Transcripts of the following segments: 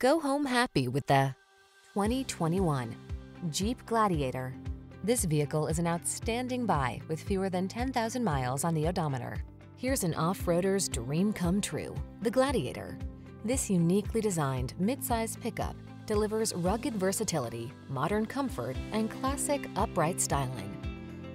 Go home happy with the 2021 Jeep Gladiator. This vehicle is an outstanding buy with fewer than 10,000 miles on the odometer. Here's an off-roader's dream come true, the Gladiator. This uniquely designed mid-size pickup delivers rugged versatility, modern comfort, and classic upright styling.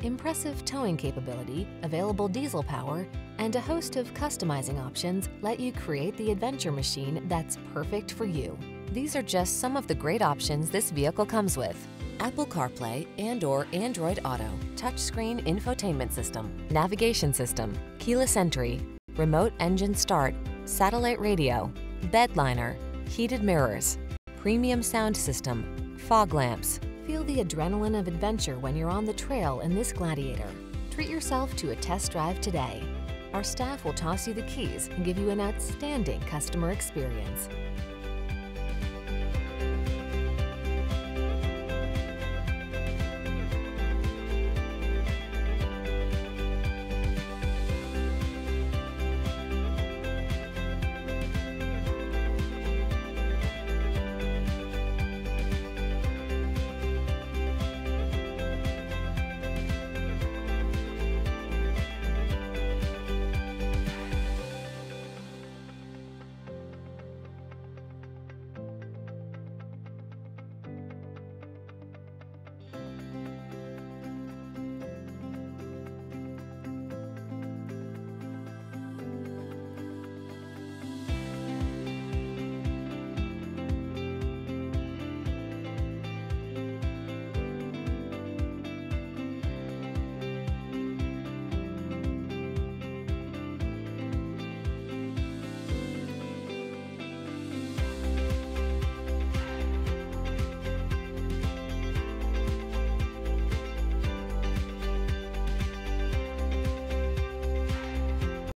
Impressive towing capability, available diesel power, and a host of customizing options let you create the adventure machine that's perfect for you. These are just some of the great options this vehicle comes with: Apple CarPlay and/or Android Auto, touchscreen infotainment system, navigation system, keyless entry, remote engine start, satellite radio, bed liner, heated mirrors, premium sound system, fog lamps. Feel the adrenaline of adventure when you're on the trail in this Gladiator. Treat yourself to a test drive today. Our staff will toss you the keys and give you an outstanding customer experience.